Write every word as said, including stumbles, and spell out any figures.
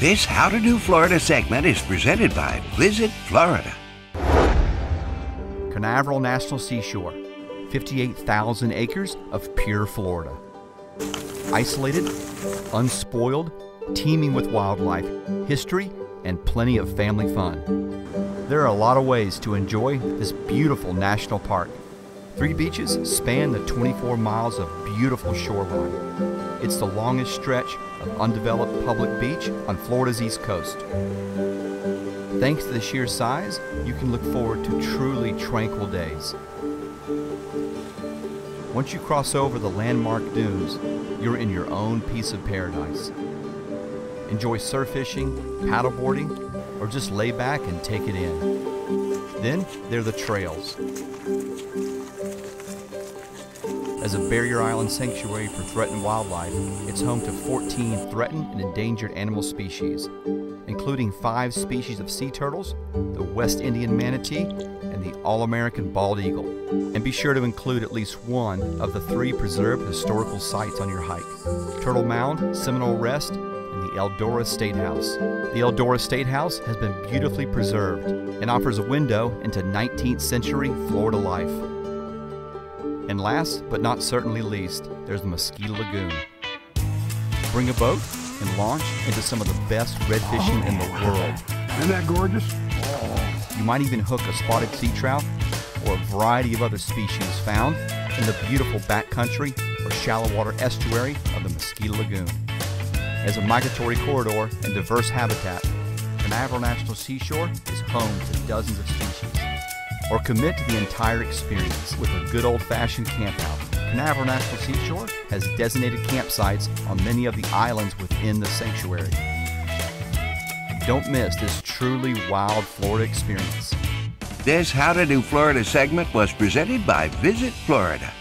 This How to Do Florida segment is presented by Visit Florida. Canaveral National Seashore, fifty-eight thousand acres of pure Florida. Isolated, unspoiled, teeming with wildlife, history, and plenty of family fun. There are a lot of ways to enjoy this beautiful national park. Three beaches span the twenty-four miles of beautiful shoreline. It's the longest stretch of undeveloped public beach on Florida's east coast. Thanks to the sheer size, you can look forward to truly tranquil days. Once you cross over the landmark dunes, you're in your own piece of paradise. Enjoy surf fishing, paddleboarding, or just lay back and take it in. Then there are the trails. As a barrier island sanctuary for threatened wildlife, it's home to fourteen threatened and endangered animal species, including five species of sea turtles, the West Indian manatee, and the all-American bald eagle. And be sure to include at least one of the three preserved historical sites on your hike: Turtle Mound, Seminole Rest, the Eldora State House. The Eldora State House has been beautifully preserved and offers a window into nineteenth century Florida life. And last but not certainly least, there's the Mosquito Lagoon. Bring a boat and launch into some of the best red fishing oh, in the world. Isn't that gorgeous? Oh. You might even hook a spotted sea trout or a variety of other species found in the beautiful backcountry or shallow water estuary of the Mosquito Lagoon. As a migratory corridor and diverse habitat, Canaveral National Seashore is home to dozens of species. Or commit to the entire experience with a good old-fashioned campout. Canaveral National Seashore has designated campsites on many of the islands within the sanctuary. Don't miss this truly wild Florida experience. This How to Do Florida segment was presented by Visit Florida.